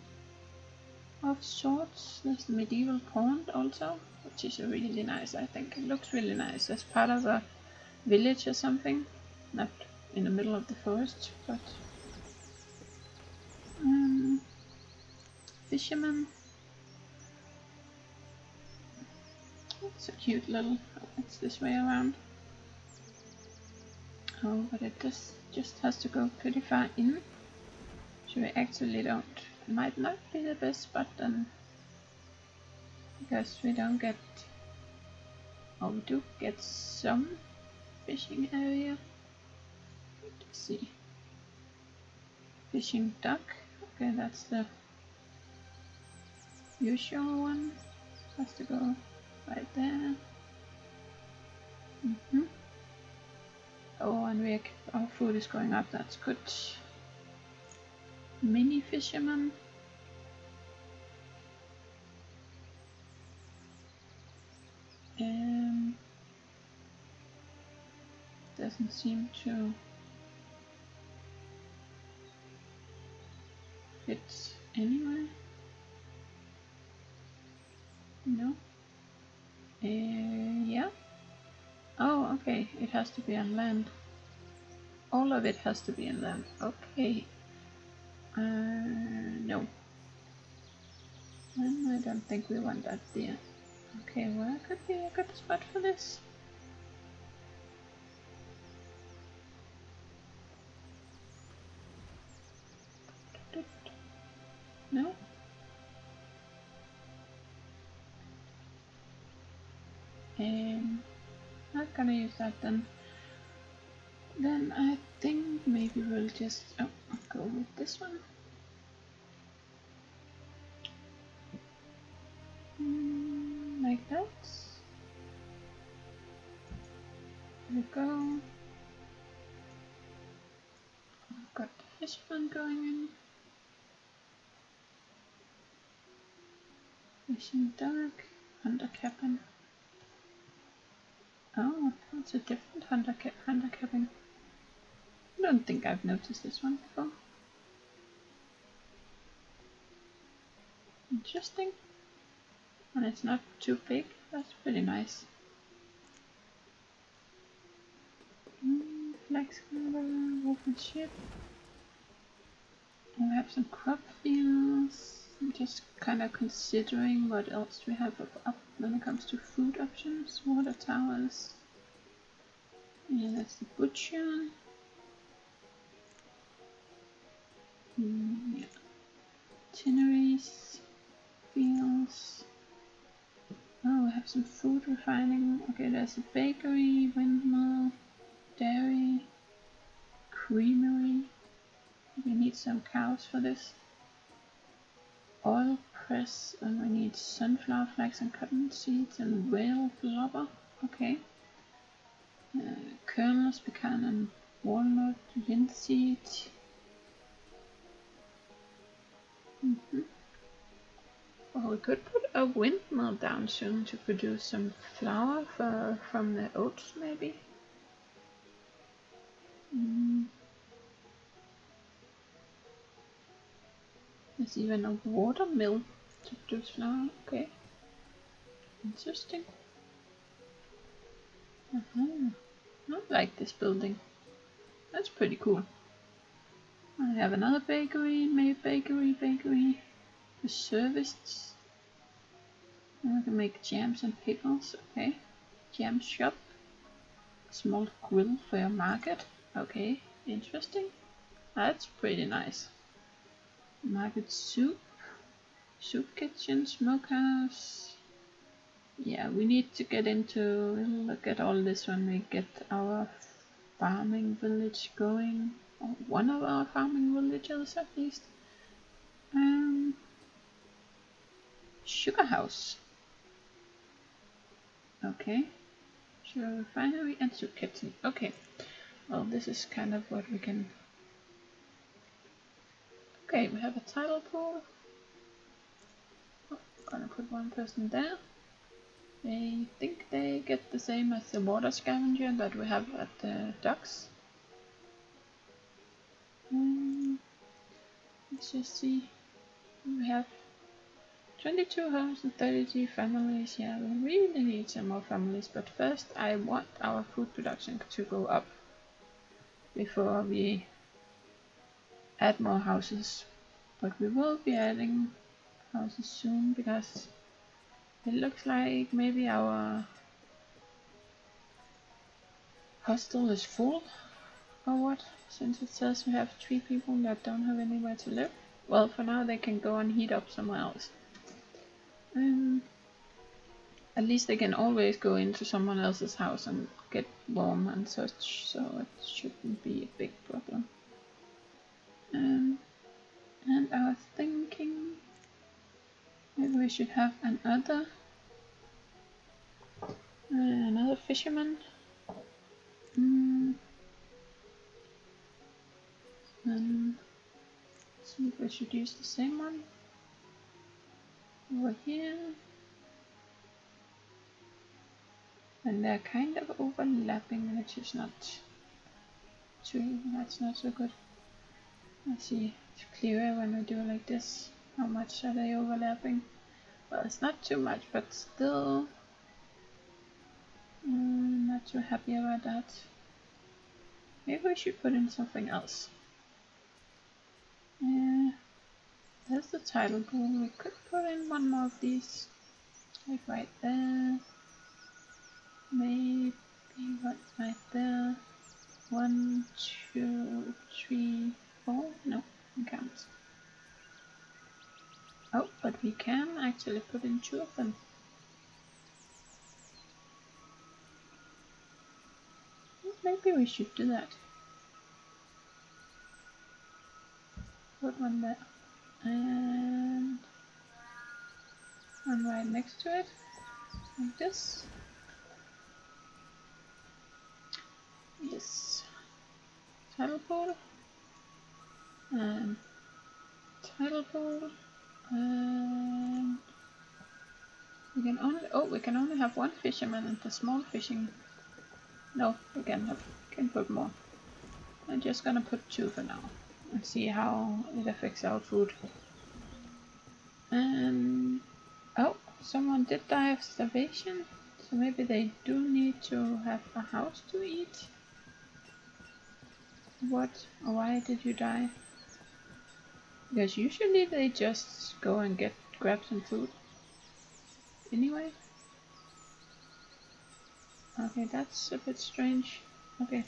of sorts. There's the medieval pond also, which is really nice, I think. It looks really nice as part of a village or something. Not in the middle of the forest, but... Um, fisherman. It's a cute little... Oh, it's this way around. Oh, but it just, just has to go pretty far in. So we actually don't... It might not be the best spot then. Because we don't get, oh, we do get some fishing area. Let's see. Fishing dock. Okay, that's the usual one. Has to go right there. Mm-hmm. Oh, and we our food is going up. That's good. Mini fisherman. Um, doesn't seem to fit anywhere. No. Uh, yeah. Oh, okay. It has to be on land. All of it has to be on land. Okay. Uh, no. I don't think we want that there. Okay, where could be a good spot for this? No? Um, not gonna use that then. Then I think maybe we'll just oh, go with this one. Mm, like that. There we go. I've got the fish pond going in. Fishing dock, hunter cabin. Oh, that's a different hunter ca hunter cabin. I don't think I've noticed this one before. Interesting. And it's not too big, that's pretty nice. Mm, flax cover, wolfen ship. And we have some crop fields. I'm just kind of considering what else we have up, up when it comes to food options, water towers, Yeah, that's the butcher. Mm, yeah. Tanneries, fields. Oh, we have some food refining. Okay, there's a bakery, windmill, dairy, creamery. We need some cows for this. Oil press, and we need sunflower flax and cotton seeds and whale blubber. Okay. Uh, kernels, pecan and walnut, linseed. Mm-hmm. Well, we could put a windmill down soon to produce some flour for, from the oats, maybe. Mm. There's even a water mill to produce flour. Okay, interesting. Uh-huh. I like this building. That's pretty cool. I have another bakery, maybe bakery, bakery. Serviced. I can make jams and pickles. Okay, jam shop, small grill for your market. Okay, interesting. That's pretty nice. Market soup, soup kitchen, smokehouse. Yeah, we need to get into. We'll look at all this when we get our farming village going, or one of our farming villages at least. Um. Sugar house. Okay. Sugar refinery and soup kitchen. Okay. Well, this is kind of what we can. Okay, we have a tidal pool. Oh, gonna put one person there. I think they get the same as the water scavenger that we have at the docks. Um, let's just see. We have twenty-two homes and thirty-two families. Yeah, we really need some more families, but first I want our food production to go up before we add more houses. But we will be adding houses soon, because it looks like maybe our hostel is full or what, since it says we have three people that don't have anywhere to live. Well, for now they can go and heat up somewhere else. Um, at least they can always go into someone else's house and get warm and such, so it shouldn't be a big problem. Um, and I was thinking maybe we should have another uh, another fisherman. Mm. And see if we should use the same one. Over here, and they're kind of overlapping, which is not true. That's not so good. Let's see, it's clearer when we do it like this. How much are they overlapping? Well, it's not too much, but still, I'm not too happy about that. Maybe we should put in something else. Yeah. There's the tidal pool. We could put in one more of these, like right there, maybe right, right there, one, two, three, four, no, we can't. Oh, but we can actually put in two of them. Maybe we should do that. Put one there. And one right next to it, like this. Yes, tidal pool, and tidal pool, and we can only, oh, we can only have one fisherman and the small fishing, no, we can have, can put more. I'm just gonna put two for now. And see how it affects our food. And oh, someone did die of starvation, so maybe they do need to have a house to eat. What? Why did you die? Because usually they just go and get grab some food. Anyway. Okay, that's a bit strange. Okay.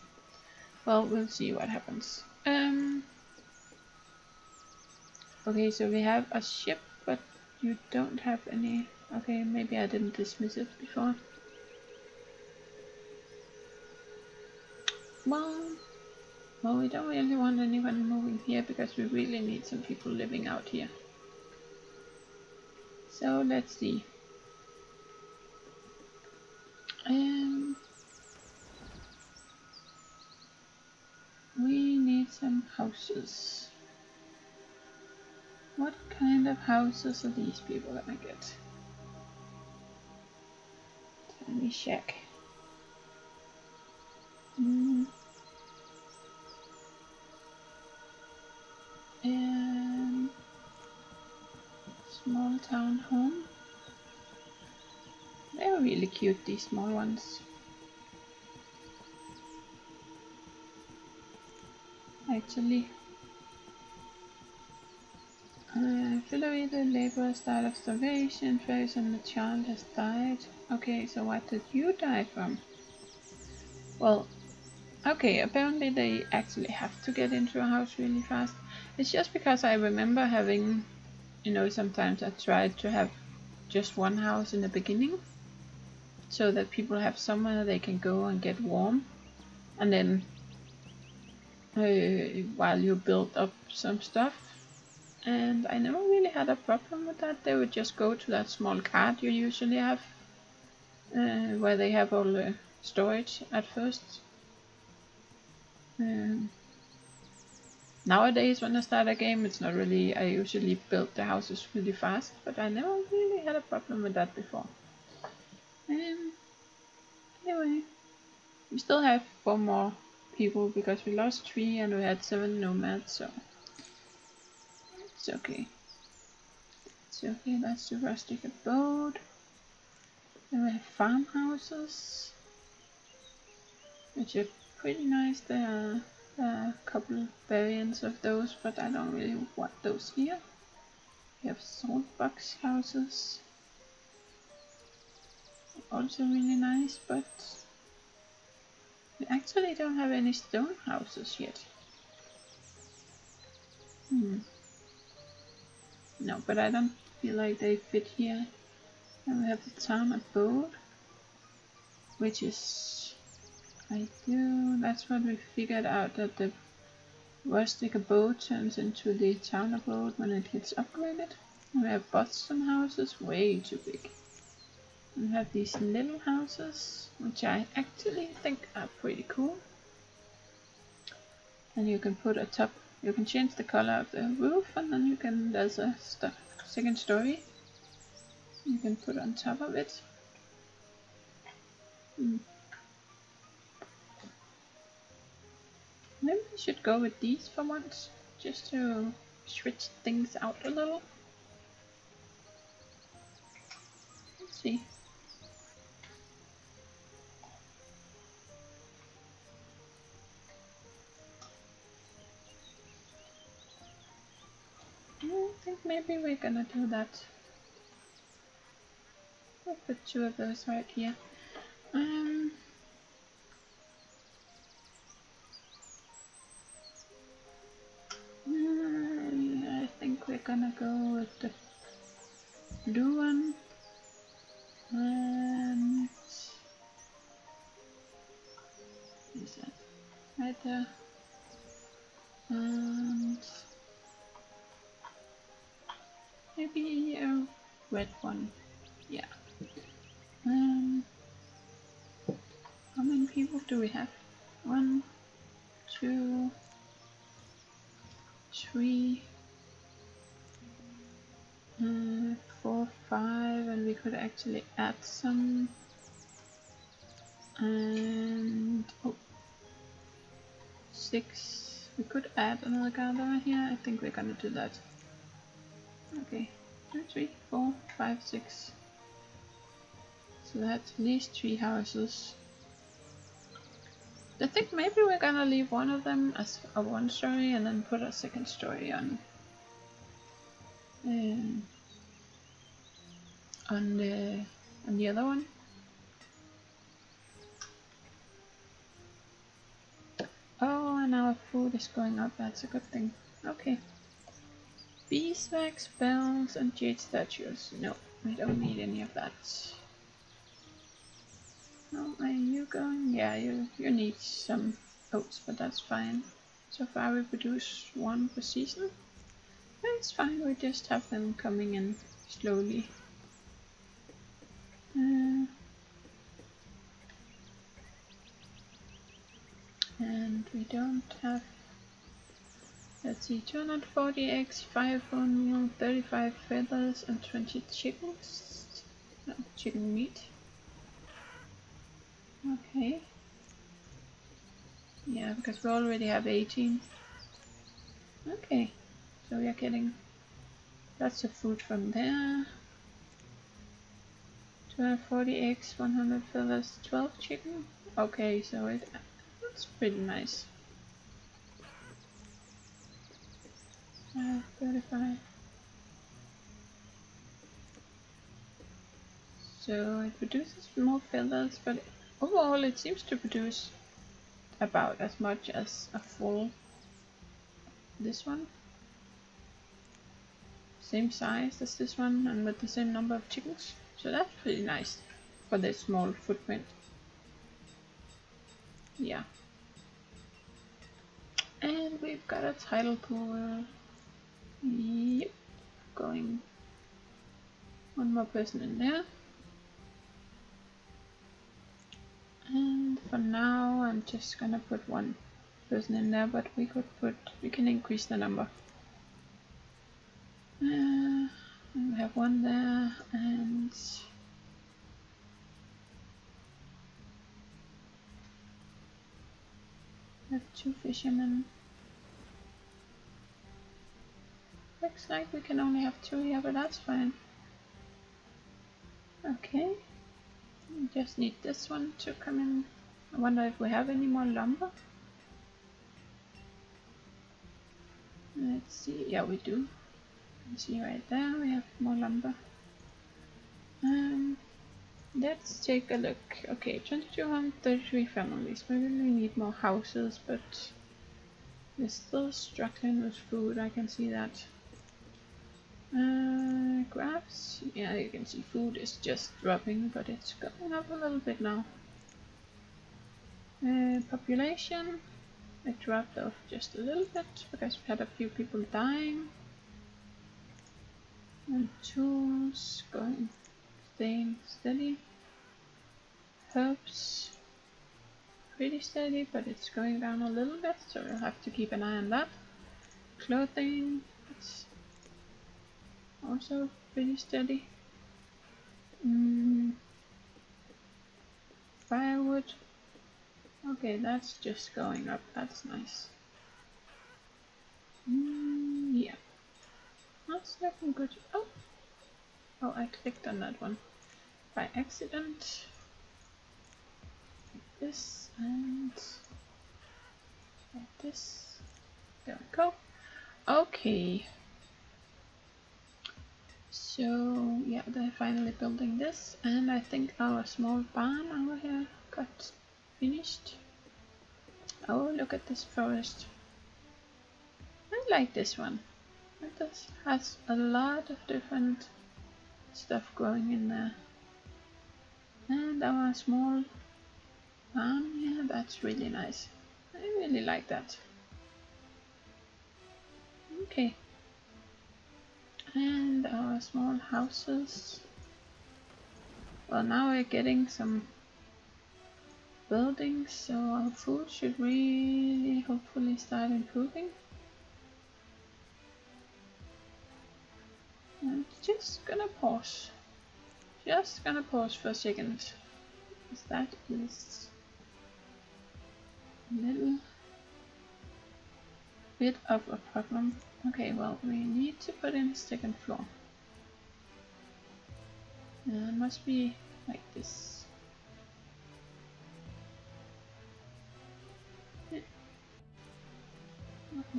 Well, we'll see what happens. Um. Okay, so we have a ship, but you don't have any. Okay, maybe I didn't dismiss it before. Well, well, we don't really want anyone moving here because we really need some people living out here. So let's see. Um, we need some houses. What kind of houses are these people gonna get? Let me check. Mm. Um, small town home. They're really cute, these small ones. Actually, uh, Philly, the laborers died of starvation. Fairies and the child has died. Okay, so what did you die from? Well, okay, apparently they actually have to get into a house really fast. It's just because I remember having, you know, sometimes I tried to have just one house in the beginning so that people have somewhere they can go and get warm, and then uh, while you build up some stuff, and I never really had a problem with that. They would just go to that small cart you usually have uh, where they have all the storage at first. Um, nowadays when I start a game, it's not really, I usually build the houses really fast, but I never really had a problem with that before. Um, anyway, we still have four more people because we lost three and we had seven nomads, so it's okay. It's okay, that's the rustic abode. Then we have farmhouses, which are pretty nice. There are a couple of variants of those, but I don't really want those here. We have saltbox houses, also really nice, but we actually don't have any stone houses yet. Hmm. No, but I don't feel like they fit here. And we have the town abode, which is, I do, that's what we figured out, that the rustic abode turns into the town abode when it gets upgraded. And we have Boston houses, way too big. And we have these little houses, which I actually think are pretty cool. And you can put a top, you can change the color of the roof, and then you can, there's a st second story you can put on top of it. Mm. Maybe we should go with these for once, just to switch things out a little. Let's see. I think maybe we're gonna do that. I'll put two of those right here. Um, I think we're gonna go with the blue one, and what is that right there? And maybe a red one. Yeah. Um, how many people do we have? One, two, three, uh, four, five, and we could actually add some. And oh, six. We could add another gatherer here. I think we're gonna do that. Okay, two, three, four, five, six. So that's at least three houses. I think maybe we're gonna leave one of them as a one story and then put a second story on um, on the on the other one. food is going up, that's a good thing. Okay. Beeswax, bells, and jade statues. No, I don't need any of that. How are you going? Yeah, you, you need some oats, but that's fine. So far we produce one per season. That's fine, we just have them coming in slowly. Uh, and we don't have, let's see, two hundred forty eggs, five bone meal, thirty-five feathers, and twenty chickens, no, chicken meat. Okay. Yeah, because we already have eighteen. Okay, so we are getting lots of food from there. two hundred forty eggs, one hundred feathers, twelve chicken. Okay, so it that's pretty nice. Uh, thirty-five. So it produces more feathers, but overall it seems to produce about as much as a full. This one, same size as this one, and with the same number of chickens, so that's pretty nice for this small footprint. Yeah, and we've got a tidal pool. Yep, going one more person in there. And for now, I'm just gonna put one person in there, but we could put, we can increase the number. Uh, we have one there, and we have two fishermen. Looks like we can only have two here, but that's fine. Okay. We just need this one to come in. I wonder if we have any more lumber. Let's see. Yeah, we do. You can see right there we have more lumber. Um, let's take a look. Okay, twenty-two hundred thirty-three families. Maybe we need more houses, but we're still struggling with food. I can see that. Uh, graphs, yeah, you can see food is just dropping, but it's going up a little bit now. Uh, population, it dropped off just a little bit because we had a few people dying. And tools going, staying steady. Herbs, pretty steady, but it's going down a little bit, so we'll have to keep an eye on that. Clothing, it's also pretty steady. Mm. Firewood. Okay, that's just going up. That's nice. Mm, yeah. That's looking good. Oh! Oh, I clicked on that one by accident. Like this and like this. There we go. Okay. So yeah, they're finally building this, and I think our small barn over here got finished. Oh, look at this forest. I like this one. It does, has a lot of different stuff growing in there. And our small barn here, yeah, that's really nice. I really like that. Okay. And our small houses. Well, now we're getting some buildings, so our food should really hopefully start improving. I'm just gonna pause. Just gonna pause for a second. Because that is a little bit of a problem. Okay, well, we need to put in second floor. Uh, it must be like this. Yeah.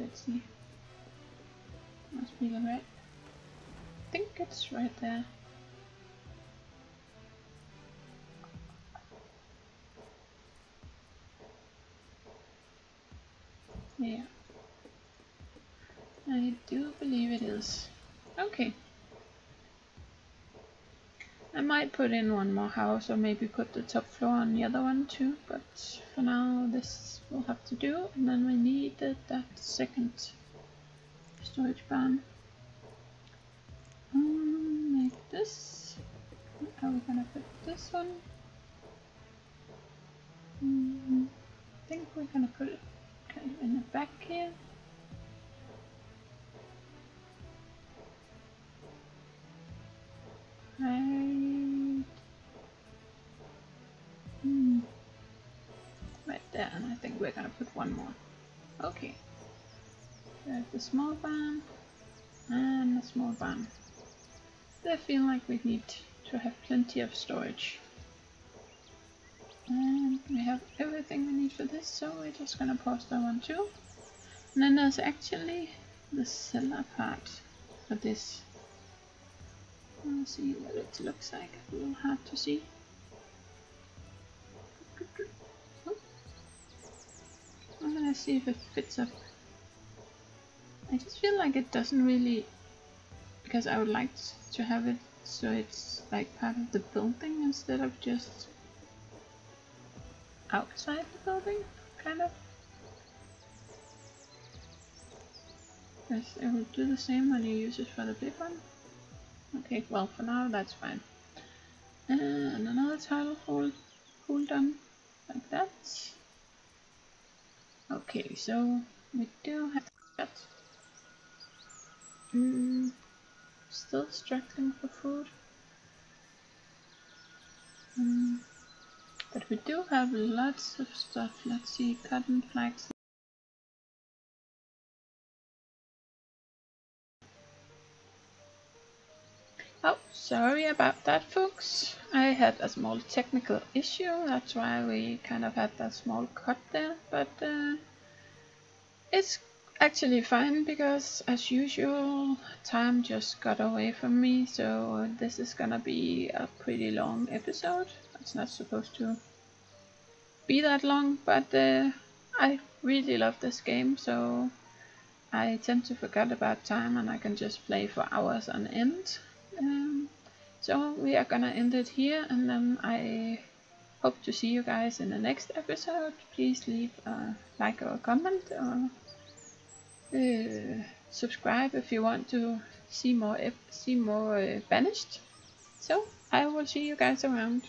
Let's see. Must be right. I think it's right there. Yeah. I do believe it is. Okay. I might put in one more house, or maybe put the top floor on the other one too, but for now this will have to do. And then we needed that second storage barn. Um, make this. How are we gonna put this one? Mm, I think we're gonna put it kind of in the back here. Right. Hmm. Right there, and I think we're gonna put one more. Okay. There's the small barn and the small barn. I feel like we need to have plenty of storage. And we have everything we need for this, so we're just gonna pause that one too. And then there's actually the cellar part for this. Let's see what it looks like. It's a little hard to see. I'm gonna see if it fits up. I just feel like it doesn't really, because I would like to have it so it's like part of the building instead of just outside the building, kind of. Because it will do the same when you use it for the big one. Okay, well, for now that's fine. And another title hold, hold on, like that. Okay, so we do have that. Mm, still struggling for food. Mm, but we do have lots of stuff. Let's see, cotton flax. Oh, sorry about that, folks. I had a small technical issue, that's why we kind of had that small cut there, but uh, it's actually fine because, as usual, time just got away from me, so this is gonna be a pretty long episode. It's not supposed to be that long, but uh, I really love this game, so I tend to forget about time and I can just play for hours on end. Um, so we are gonna end it here, and then I hope to see you guys in the next episode. Please leave a like or a comment, or uh, subscribe if you want to see more, see more uh, Banished. So I will see you guys around.